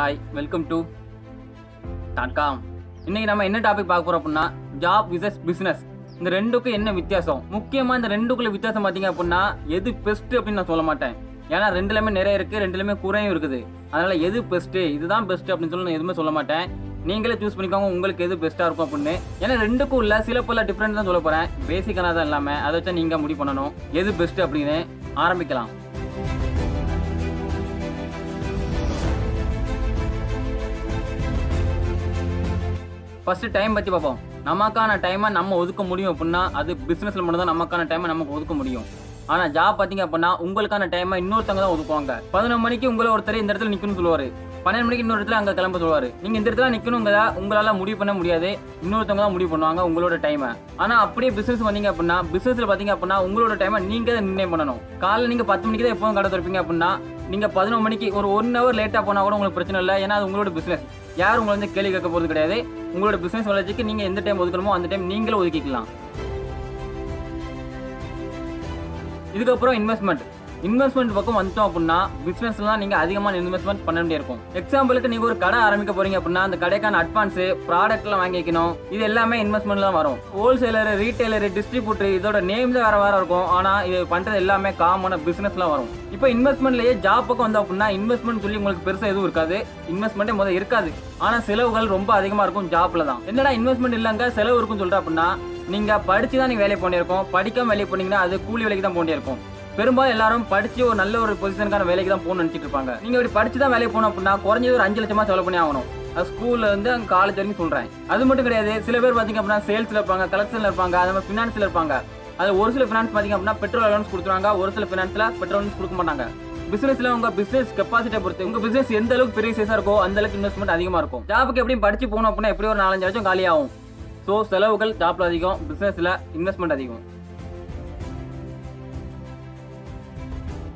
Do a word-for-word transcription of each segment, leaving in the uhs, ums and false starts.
Hi, welcome to DOTCOM. இன்னைக்கு நம்ம என்ன டாபிக் பார்க்க போறோம் அப்படினா ஜாப் vs பிசினஸ். இந்த ரெண்டுக்கு என்ன வித்தியாசம்? முக்கியமா இந்த ரெண்டுக்குள்ள வித்தியாசம் பாத்தீங்க அப்படினா எது பெஸ்ட் அப்படி நான் சொல்ல மாட்டேன். ஏனா ரெண்டுலயே நிறைய இருக்கு, ரெண்டுலயே குறையும் இருக்குது. அதனால எது பெஸ்ட், இதுதான் பெஸ்ட் அப்படி சொல்லி நான் எதுமே சொல்ல மாட்டேன். நீங்களே சூஸ் பண்ணிக்கோங்க உங்களுக்கு எது பெஸ்டா இருக்கும் அப்படினு. ஏனா ரெண்டுக்கும் உள்ள சில பல டிஃபரன்ஸ் தான் சொல்ல போறேன். பேசிக்கான தான் இல்லாம அதை வச்சு நீங்க முடிவு பண்ணணும் எது பெஸ்ட் அப்படினு. ஆரம்பிக்கலாம். ஃபர்ஸ்ட் டைம் பற்றி பார்ப்போம். நமக்கான டைமை நம்ம ஒதுக்க முடியும் அப்படின்னா அது பிஸ்னஸில் மட்டும் தான் நமக்கான டைமை நமக்கு ஒதுக்க முடியும். ஆனால் ஜாப் பார்த்தீங்க அப்படின்னா உங்களுக்கான டைமை இன்னொருத்தவங்க தான் ஒதுக்குவாங்க. பதினொன்று மணிக்கு உங்களை ஒருத்தர் இந்த இடத்துல நிற்கணும்னு சொல்லுவார், பன்னெண்டு மணிக்கு இன்னொரு இடத்துல அங்கே கிளம்ப சொல்லுவார். நீங்கள் இந்த இடத்துல நிற்கணுங்கிறதா உங்களால் முடிவு பண்ண முடியாது, இன்னொருத்தவங்க தான் முடிவு பண்ணுவாங்க உங்களோட டைமை. ஆனால் அப்படியே பிஸ்னஸ் வந்தீங்க அப்படின்னா பிஸ்னஸில் பார்த்தீங்க அப்படின்னா உங்களோட டைமை நீங்கள் தான் நிர்ணயம் பண்ணணும். காலையில் நீங்கள் பத்து மணிக்கு தான் எப்போதும் கடை திறப்பீங்க அப்படின்னா நீங்கள் பதினொன்று மணிக்கு ஒரு ஒன் ஹவர் லேட்டாக போனால் கூட உங்களுக்கு பிரச்சனை இல்லை. ஏன்னா அது உங்களோட பிஸ்னஸ், யாரும் உங்களை வந்து கேள்வி கேட்க போகிறது கிடையாது. உங்களோட பிசினஸ் வளர்ச்சிக்கு நீங்க எந்த டைம் ஒதுக்கணுமோ அந்த டைம் நீங்களும் ஒதுக்கிக்கலாம். இதுக்கப்புறம் இன்வெஸ்ட்மெண்ட் இன்வெஸ்ட்மெண்ட் பக்கம் வந்துட்டோம் அப்படின்னா பிசினஸ்லாம் நீங்க அதிகமான இன்வெஸ்ட்மெண்ட் பண்ண வேண்டிய இருக்கும். எக்ஸாம்பிளுக்கு நீங்க ஒரு கடை ஆரம்பிக்க போறீங்க அப்படின்னா அந்த கடைக்கான அட்வான்ஸ், ப்ராடக்ட் எல்லாம் வாங்கி வைக்கணும். இது எல்லாமே இன்வெஸ்ட்மெண்ட்ல தான் வரும். ஹோல்சேலரு, ரீட்டைலரு, டிஸ்ட்ரிபியூட்டர் இதோட நேம் தான் வேற வேற இருக்கும். ஆனா இது பண்றது எல்லாமே காமனான பிசினஸ்லாம் வரும். இப்போ இன்வெஸ்ட்மெண்ட்லயே ஜாப் பக்கம் வந்தோம் அப்படின்னா இன்வெஸ்ட்மெண்ட் சொல்லி உங்களுக்கு பெருசா எதுவும் இருக்காது, இன்வெஸ்ட்மெண்ட்டே முதல்ல இருக்காது. ஆனா செலவுகள் ரொம்ப அதிகமா இருக்கும் ஜாப்ல தான். என்னடா இன்வெஸ்ட்மெண்ட் இல்லங்க செலவு இருக்குன்னு சொல்ற அப்படின்னா நீங்க படிச்சு தான் நீங்க வேலையை பண்ணியிருக்கோம். படிக்காம வேலையை போனீங்கன்னா அது கூலி வேலைக்கு தான் போண்டியிருக்கும். பெரும்பாலும் எல்லாரும் படிச்சு ஒரு நல்ல ஒரு பொசிஷனுக்கான வேலைக்கு தான் போகணும்னு நினச்சிட்டு இருப்பாங்க. நீங்கள் இப்படி படிச்சு தான் வேலைக்கு போகணும் அப்படின்னா குறைஞ்சது ஒரு அஞ்சு லட்சமா செலவு பண்ணி ஆகணும். அது ஸ்கூலில் இருந்து அங்கே காலேஜ் வரைக்கும் சொல்கிறேன். அது மட்டும் கிடையாது, சில பேர் பார்த்திங்க அப்படின்னா சேல்ஸில் இருப்பாங்க, கலெக்ஷனில் இருப்பாங்க, அது மாதிரி ஃபினான்ஸில் இருப்பாங்க. அது ஒரு சில ஃபினான்ஸ் பார்த்திங்க அப்படின்னா பெட்ரோல் அலோன்ஸ் கொடுத்துருவாங்க, ஒரு சில ஃபினான்ஸில் பெட்ரோல் அலோன்ஸ் கொடுக்க மாட்டாங்க. பிசினஸ்ல உங்க பிசினஸ் கெப்பாசிட்டியை பொறுத்து உங்க பிசினஸ் எந்த அளவுக்கு பெரிய சைஸாக இருக்கோ அந்த அளவுக்கு இன்வெஸ்ட்மெண்ட் அதிகமாக இருக்கும். ஜாப்புக்கு எப்படியும் படிச்சு போகணும் அப்படின்னா எப்படி ஒரு நாலஞ்சு லட்சம் காலியாகும். ஸோ செலவுகள் ஜாப்பில் அதிகம், பிசினஸில் இன்வெஸ்ட்மெண்ட் அதிகம்.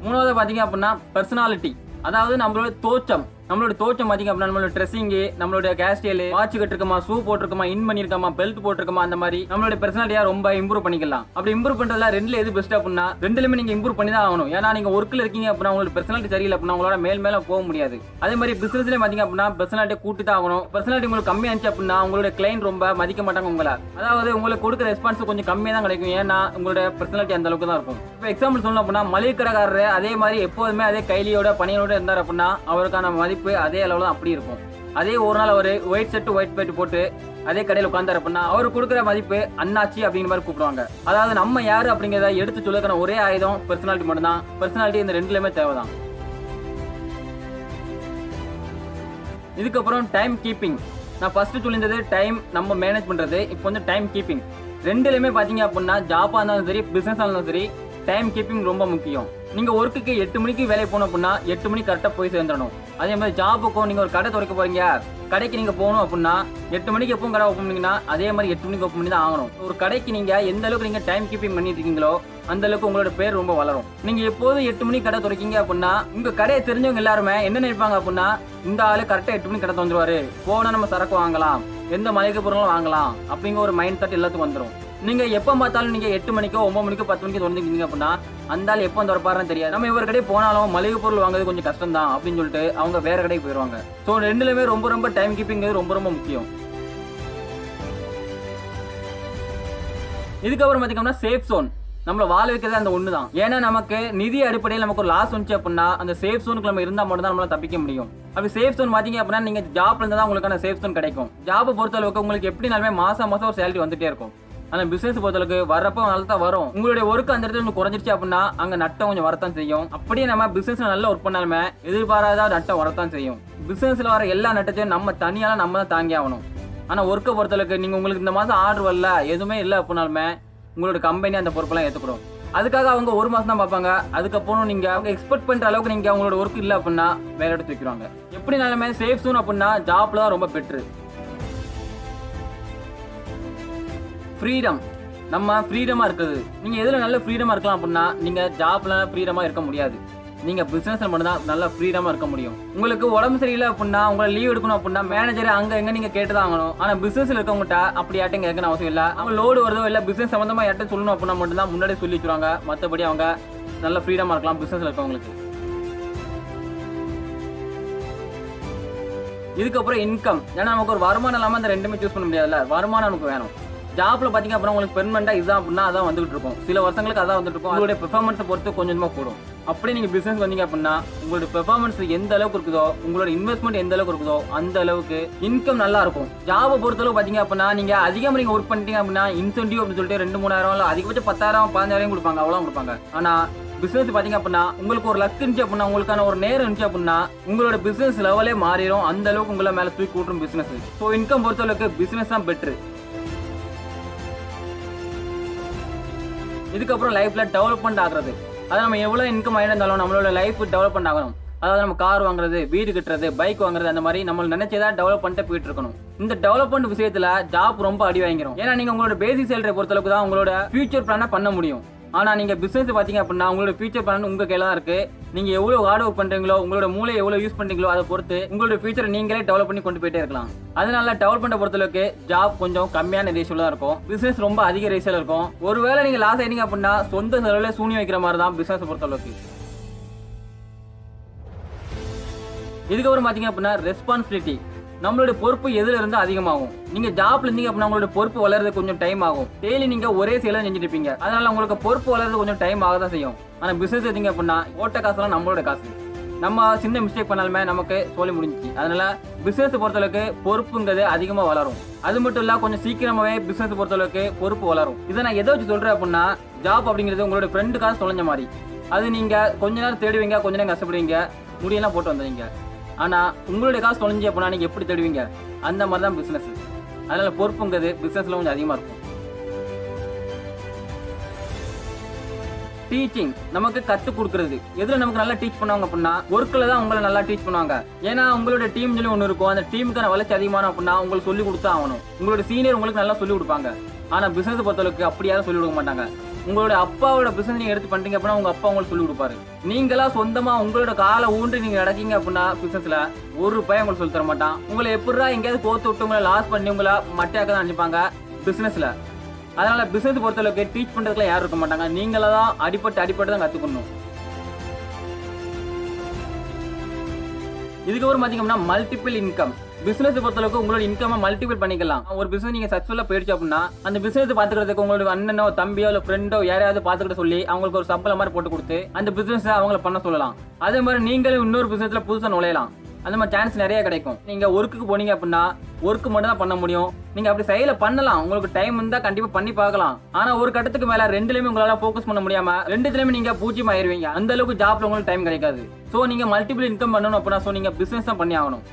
மூணாவது பார்த்தீங்க அப்படின்னா பர்சனாலிட்டி, அதாவது நம்மளோட தோற்றம். நம்மளோட தோற்றம் பார்த்தீங்க அப்படின்னா நம்மளோட ட்ரெஸ்ஸிங்கு, நம்மளோட ஹேர் ஸ்டைலு, வாட்ச் கட்டிருக்கோமா, ஷூ போட்டிருக்கோமா, இன் பண்ணியிருக்கோமா, பெல்ட் போட்டிருக்கோமா, அந்த மாதிரி நம்மளோட பர்சனாலிட்டியாக ரொம்ப இம்ப்ரூவ் பண்ணிக்கலாம். அப்படி இம்ப்ரூவ் பண்ணுறதுல ரெண்டில் எது பெஸ்ட் அப்படின்னா ரெண்டுலேயுமே நீங்கள் இம்ப்ரூவ் பண்ணி தான் ஆகணும். ஏன்னா நீங்கள் ஒர்க்கில் இருக்கீங்க அப்படின்னா உங்களோட பர்சனாலிட்டி சரியில்லை அப்படின்னா உங்களோட மேல் மேலே போக முடியாது. அதே மாதிரி பிசினஸ்லேயே பார்த்தீங்க அப்படின்னா பர்சனாலிட்டியை கூட்டி தான் ஆகணும். பர்சனாலிட்டி உங்களுக்கு கம்மியாக இருந்துச்சு அப்படின்னா உங்களோட கிளைண்ட் ரொம்ப மதிக்க மாட்டாங்க உங்களை. அதாவது உங்களுக்கு கொடுக்குற ரெஸ்பான்ஸ் கொஞ்சம் கம்மியாக தான் கிடைக்கும். ஏன்னா உங்களோட பர்சனாலிட்டி அந்த அளவுக்கு தான் இருக்கும். இப்போ எக்ஸாம்பிள் சொல்லணும் அப்படின்னா மளிகை கடைக்காரரு அதே மாதிரி எப்போதுமே அதே கைலியோட பணியோட இருந்தார் அப்படின்னா அவருக்கான மதிப்பு அதே அளவில் தான் அப்படி இருக்கும். அதே ஒரு நாள் அவர் ஒயிட் ஷர்ட் ஒயிட் பேண்ட் போட்டு அதே கடையில் உட்கார்ந்தார் அப்படின்னா அவர் கொடுக்குற மதிப்பு அண்ணாச்சி அப்படிங்கிற மாதிரி கூப்பிடுவாங்க. அதாவது நம்ம யார் அப்படிங்கிறத எடுத்து சொல்லுக்கான ஒரே ஆயுதம் பர்சனாலிட்டி மட்டும்தான். பர்சனாலிட்டி இந்த ரெண்டுலேயுமே தேவைதான். இதுக்கப்புறம் டைம் கீப்பிங். நான் ஃபர்ஸ்ட் சொல்லியிருந்தது டைம் நம்ம மேனேஜ் பண்ணுறது, இப்போ வந்து டைம் கீப்பிங். ரெண்டுலேயுமே பார்த்தீங்க அப்படின்னா ஜாப்பாக இருந்தாலும் சரி பிஸ்னஸாக இருந்தாலும் சரி டைம் கீப்பிங் ரொம்ப முக்கியம். நீங்கள் ஒர்க்குக்கு எட்டு மணிக்கு வேலை போகணும் அப்படின்னா எட்டு மணிக்கு கரெக்டாக போய் சேர்ந்துடணும். அதே மாதிரி ஜாப்புக்கும் நீங்கள் ஒரு கடை துறைக்க போகிறீங்க, கடைக்கு நீங்கள் போகணும் அப்படின்னா எட்டு மணிக்கு எப்பவும் கடை ஓப்பன் பண்ணிங்கன்னா அதே மாதிரி எட்டு மணிக்கு ஓப்பன் பண்ணி தான் ஆகணும். ஒரு கடைக்கு நீங்கள் எந்த அளவுக்கு நீங்கள் டைம் கீப்பிங் பண்ணிட்டு இருக்கீங்களோ அந்த அளவுக்கு உங்களோட பேர் ரொம்ப வளரும். நீங்கள் எப்போதும் எட்டு மணிக்கு கடை துறைக்கிங்க அப்படின்னா உங்கள் கடையை தெரிஞ்சவங்க எல்லாருமே என்ன நினைப்பாங்க அப்படின்னா இந்த ஆள் கரெக்டாக எட்டு மணிக்கு கடை தந்துடுவார், போனால் நம்ம சரக்கு வாங்கலாம், எந்த மளிகை பொருளும் வாங்கலாம் அப்படிங்கிற ஒரு மைண்ட் தாட் எல்லாத்துக்கும் வந்துடும். நீங்கள் எப்போ பார்த்தாலும் நீங்கள் எட்டு மணிக்கோ ஒம்பது மணிக்கோ பத்து மணிக்கோ தொடர்ந்துக்கிட்டீங்க அப்படின்னா அந்த ஆள் எப்போ திறப்பாருன்னு தெரியாது. நம்ம இவர் கடையே போனாலும் மளிகை பொருள் வாங்குறது கொஞ்சம் கஷ்டம் தான் அப்படின்னு சொல்லிட்டு அவங்க வேற கடைக்கு போயிடுவாங்க. ஸோ ரெண்டுலேயுமே ரொம்ப ரொம்ப டைம் கீப்பிங் ரொம்ப ரொம்ப முக்கியம். இதுக்கப்புறம் பார்த்தீங்கன்னா சேஃப் ஜோன் நம்மளை வாழ வைக்கிறது அந்த ஒன்று தான். ஏன்னா நமக்கு நிதி அடிப்படையில் நமக்கு ஒரு லாஸ் வந்துச்சு அப்படின்னா அந்த சேஃப் ஜோனுக்கு நம்ம இருந்தால் மட்டும் தான் நம்மளால் தப்பிக்க முடியும். அப்படி சேஃப் ஜோன் பார்த்தீங்க அப்படின்னா நீங்கள் ஜாப்ல இருந்தால் தான் உங்களுக்கான சேஃப் ஜோன் கிடைக்கும். ஜாப்பை பொறுத்தளவுக்கு உங்களுக்கு எப்படினாலுமே மாதம் மாதம் ஒரு சேலரி வந்துட்டே இருக்கும். ஆனால் பிஸ்னஸ் பொறுத்தளவுக்கு வரப்போ நல்லா தான் வரும். உங்களுடைய ஒர்க்கு அந்த இடத்துல கொஞ்சம் குறைஞ்சிருச்சு அப்படின்னா அங்கே நட்டம் கொஞ்சம் வரத்தான் செய்யும். அப்படியே நம்ம பிஸ்னஸில் நல்லா ஒர்க் பண்ணாலுமே எதிர்பாராத நட்டம் வரத்தான் செய்யும். பிஸ்னஸில் வர எல்லா நட்டத்தையும் நம்ம தனியால் நம்ம தான் தாங்கி ஆகணும். ஆனால் ஒர்க்கை பொறுத்தளவுக்கு நீங்கள் உங்களுக்கு இந்த மாதம் ஆர்டர் வரல, எதுவுமே இல்லை அப்படின்னாலுமே உங்களோட கம்பெனி அந்த பொறுப்பெல்லாம் ஏற்றுக்கிறோம். அதுக்காக அவங்க ஒரு மாதம் தான் பார்ப்பாங்க. அதுக்கப்புறம் நீங்கள் அவங்க எக்ஸ்பெக்ட் பண்ணுற அளவுக்கு நீங்கள் அவங்களோட ஒர்க் இல்லை அப்படின்னா வேலை எடுத்து வைக்கிறாங்க. எப்படினாலுமே சேஃப் சூன் அப்படின்னா ஜாப்பில் தான் ரொம்ப பெட்ரு. ஃப்ரீடம் நம்ம ஃப்ரீடமாக இருக்குது. நீங்கள் எதில் நல்ல ஃப்ரீடமாக இருக்கலாம் அப்படின்னா நீங்கள் ஜாப்பில் ஃப்ரீடமாக இருக்க முடியாது. நீங்கள் பிஸ்னஸில் மட்டும்தான் நல்லா ஃப்ரீடமாக இருக்க முடியும். உங்களுக்கு உடம்பு சரியில்லை அப்படின்னா உங்களை லீவ் எடுக்கணும் அப்படின்னா மேனேஜர் அங்கே எங்கே நீங்கள் கேட்டு தான் ஆகணும். ஆனால் பிஸ்னஸில் இருக்கவங்ககிட்ட அப்படி யார்ட்டும் கேட்கணும் அவசியம் இல்லை. அவங்க லோடு வருதோ இல்லை பிஸ்னஸ் சம்மந்தமாக யார்ட்டும் சொல்லணும் அப்படின்னா மட்டும்தான் முன்னாடி சொல்லி வச்சுருவாங்க. மற்றபடி அவங்க நல்லா ஃப்ரீடமாக இருக்கலாம் பிஸ்னஸில் இருக்கவங்களுக்கு. இதுக்கப்புறம் இன்கம், ஏன்னா நமக்கு ஒரு வருமானம் இல்லாமல் அந்த ரெண்டுமே சூஸ் பண்ண முடியாதுல்ல, வருமானம் நமக்கு வேணும். ஜாப்பில் பார்த்தீங்க அப்புறம் உங்களுக்கு பெர்மனெண்ட்டாக இதுதான் அப்படின்னா அதான் வந்துகிட்டு இருக்கும், சில வருஷங்களுக்கு அதான் வந்துட்டு இருக்கும். உங்களுடைய பெர்ஃபார்மன்ஸை பொறுத்து கொஞ்சமாக கூடும். அப்படியே நீங்கள் பிஸ்னஸ் வந்தீங்க அப்படின்னா உங்களுடைய பெர்ஃபார்மன்ஸ் எந்த அளவுக்கு இருக்குதோ, உங்களோட இன்வெஸ்ட்மெண்ட் எந்த அளவுக்கு இருக்குதோ அந்த அளவுக்கு இன்கம் நல்லா இருக்கும். ஜாபை பொறுத்தளவு பார்த்தீங்க அப்படின்னா நீங்கள் அதிகமாக நீங்கள் ஒர்க் பண்ணிட்டீங்க அப்படின்னா இன்சென்டிவ் அப்படின்னு சொல்லிட்டு ரெண்டு மூணாயிரம் இல்லை அதிகபட்சம் பத்தாயிரம் பதினஞ்சாயிரம் கொடுப்பாங்க, அவ்வளோ கொடுப்பாங்க. ஆனால் பிஸ்னஸ் பார்த்தீங்க அப்படின்னா உங்களுக்கு ஒரு லக் இருந்துச்சு அப்படின்னா, உங்களுக்கான ஒரு நேரம் இருந்துச்சு அப்படின்னா உங்களோட பிஸ்னஸ் லெவலே மாறிடும், அந்த அளவுக்கு உங்களை மேலே தூக்கி கூட்டும் பிஸ்னஸ். ஸோ இன்கம் பொறுத்தளவுக்கு பிஸ்னஸ் தான் பெட்ரு. இதுக்கப்புறம் லைஃப்பில் டெவலப்மெண்ட் ஆகிறது, அதாவது நம்ம எவ்வளோ இன்கம் ஆகிருந்தாலும் நம்மளோட லைஃப் டெவலப்மெண்ட் ஆகணும். அதாவது நம்ம கார் வாங்குறது, வீடு கட்டுறது, பைக் வாங்குறது, அந்த மாதிரி நம்ம நினைச்சதாக டெவலப் பண்ணிட்டு போயிட்டு இருக்கணும். இந்த டெவலப்மெண்ட் விஷயத்தில் ஜாப் ரொம்ப அடி வாங்கிடும், ஏன்னா நீங்கள் உங்களோட பேசிக் சேலரி பொறுத்தளவுக்கு தான் உங்களோட ஃபியூச்சர் பிளானை பண்ண முடியும். ஆனால் நீங்கள் பிஸ்னஸ் பார்த்தீங்க அப்படின்னா உங்களோட ஃபியூச்சர் பிளான் உங்கள் கையில் தான் இருக்குது. நீங்கள் எவ்வளோ ஹார்ட் ஒர்க் பண்ணுறீங்களோ, உங்களோட மூளை எவ்வளோ யூஸ் பண்ணுறீங்களோ அதை பொறுத்து உங்களோட ஃபியூச்சரை நீங்களே டெவலப் பண்ணி கொண்டு போயிட்டே இருக்கலாம். அதனால டெவலப்மெண்ட்டை பொறுத்தளவுக்கு ஜாப் கொஞ்சம் கம்மியான ரேஷியோவில் தான் இருக்கும், பிஸ்னஸ் ரொம்ப அதிக ரேஷியோவில் இருக்கும். ஒருவேளை நீங்கள் லாஸ் ஆகிட்டீங்க அப்படின்னா சொந்த செலவில் சூனியம் வைக்கிற மாதிரி தான் பிஸ்னஸை பொறுத்தளவுக்கு. இதுக்கப்புறம் பார்த்தீங்க அப்படின்னா ரெஸ்பான்சிபிலிட்டி, நம்மளுடைய பொறுப்பு எதில் இருந்து அதிகமாகும். நீங்கள் ஜாப்ல இருந்தீங்க அப்படின்னா உங்களுடைய பொறுப்பு வளர்றது கொஞ்சம் டைம் ஆகும். டெய்லி நீங்கள் ஒரே செயலாக செஞ்சுட்டு இருப்பீங்க, அதனால உங்களுக்கு பொறுப்பு வளர்றது கொஞ்சம் டைம் ஆக தான் செய்யும். ஆனால் பிஸ்னஸ் எடுத்தீங்க அப்படின்னா ஓட்ட காசுலாம் நம்மளோட காசு, நம்ம சின்ன மிஸ்டேக் பண்ணாலுமே நமக்கு சொல்லி முடிஞ்சிச்சு. அதனால பிஸ்னஸ் பொறுத்தளவுக்கு பொறுப்புங்கிறது அதிகமாக வளரும். அது மட்டும் இல்லை, கொஞ்சம் சீக்கிரமாகவே பிஸ்னஸ் பொறுத்தளவுக்கு பொறுப்பு வளரும். இதை நான் எதை வச்சு சொல்கிறேன் அப்படின்னா, ஜாப் அப்படிங்கிறது உங்களோட ஃப்ரெண்டு காசு தொலைஞ்ச மாதிரி, அது நீங்கள் கொஞ்ச நேரம் தேடுவீங்க, கொஞ்ச நேரம் கஷ்டப்படுவீங்க, முடியெல்லாம் போட்டு வந்துடுவீங்க. ஆனால் உங்களுடைய காசு தொலைஞ்சி அப்படின்னா நீங்கள் எப்படி தேடுவீங்க, அந்த மாதிரி தான் பிஸ்னஸ். அதனால் பொறுப்புங்கிறது பிஸ்னஸில் கொஞ்சம் அதிகமாக இருக்கும். டீச்சிங் நமக்கு கற்றுக் கொடுக்குறது, எதில் நமக்கு நல்லா டீச் பண்ணுவாங்க அப்படின்னா ஒர்க்கில் தான் உங்களை நல்லா டீச் பண்ணுவாங்க. ஏன்னா உங்களோட டீம் சொல்லி ஒன்று இருக்கும், அந்த டீமுக்கான வளர்ச்சி அதிகமான அப்படின்னா உங்களுக்கு சொல்லிக் கொடுத்தா ஆகணும். உங்களோட சீனியர் உங்களுக்கு நல்லா சொல்லிக் கொடுப்பாங்க, ஆனால் பிஸ்னஸை பொறுத்தளவுக்கு அப்படி யாரும் சொல்லிக் கொடுக்க மாட்டாங்க. உங்களோட அப்பாவோட பிஸ்னஸ் நீங்கள் எடுத்து பண்ணிட்டீங்க அப்படின்னா உங்கள் அப்பா உங்களுக்கு சொல்லிக் கொடுப்பாரு. நீங்களாக சொந்தமாக உங்களோட காலை ஊன்றி நீங்கள் நடக்கீங்க அப்படின்னா பிஸ்னஸில் ஒரு பையன் உங்களுக்கு சொல்லித்தர மாட்டான். உங்களை எப்படா எங்கேயாவது கோத்து விட்டு உங்களை லாஸ் பண்ணி உங்களை மட்டையாக்க தான் நினைப்பாங்க பிஸ்னஸில். அதனால் பிஸ்னஸ் பொறுத்தளவுக்கு டீச் பண்ணுறதுக்குலாம் யாரும் இருக்க மாட்டாங்க, நீங்களாக தான் அடிப்பட்டு அடிப்பட்டு தான் கற்றுக்கணும். இதுக்கப்புறம் பார்த்தீங்கன்னா மல்டிபிள் இன்கம், பிஸ்னஸ் பொறுத்தளவுக்கு உங்களோட இன்கம்மை மல்டிபிள் பண்ணிக்கலாம். ஒரு பிஸ்னஸ் நீங்கள் சக்ஸஸ்ஃபுல்லாக போயிடுச்சு அப்படின்னா அந்த பிஸ்னஸ் பார்த்துக்கிறதுக்கு உங்களோட அண்ணனோ தம்பியோ இல்லை ஃப்ரெண்டோ யாரையாவது பார்த்துக்கிட்ட சொல்லி அவங்களுக்கு ஒரு சம்பளம் மாதிரி போட்டு கொடுத்து அந்த பிஸ்னஸை அவங்கள பண்ண சொல்லலாம். அதே மாதிரி நீங்களும் இன்னொரு பிஸ்னஸில் புதுசாக நுழையலாம், அந்த மாதிரி சான்ஸ் நிறைய கிடைக்கும். நீங்கள் ஒர்க்குக்கு போனீங்க அப்படின்னா ஒர்க்கு மட்டும் தான் பண்ண முடியும். நீங்கள் அப்படி செயலை பண்ணலாம், உங்களுக்கு டைம் இருந்தால் கண்டிப்பாக பண்ணி பார்க்கலாம். ஆனால் ஒரு கட்டத்துக்கு மேலே ரெண்டுலேயுமே உங்களால் ஃபோக்கஸ் பண்ண முடியாமல் ரெண்டுத்துலேயுமே நீங்கள் பூஜ்ஜியம் ஆயிடுவீங்க, அந்த அளவுக்கு ஜாப்பில் உங்களுக்கு டைம் கிடைக்காது. ஸோ நீங்கள் மல்டிபிள் இன்கம் பண்ணணும் அப்படின்னா ஸோ நீங்கள் பிஸ்னஸ் தான் பண்ணி ஆகணும்.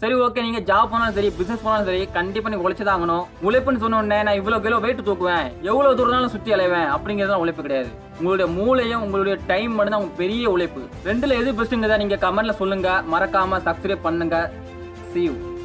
சரி, ஓகே, நீங்கள் ஜாப் போனாலும் சரி பிஸ்னஸ் போனாலும் சரி கண்டிப்பாக நீங்கள் உழைச்சி தான் ஆகணும். உழைப்புன்னு சொன்ன உடனே நான் இவ்வளோ கிலோ வெயிட் தூக்குவேன், எவ்வளோ தூரம்னாலும் சுற்றி அலைவேன் அப்படிங்கிறதுலாம் உழைப்பு கிடையாது. உங்களுடைய மூளையும் உங்களுடைய டைம் மட்டும் தான் உங்களுக்கு பெரிய உழைப்பு. ரெண்டில் எது பெஸ்ட்டுங்கிறத நீங்கள் கமெண்ட்டில் சொல்லுங்கள், மறக்காமல் சப்ஸ்கிரைப் பண்ணுங்கள். See you.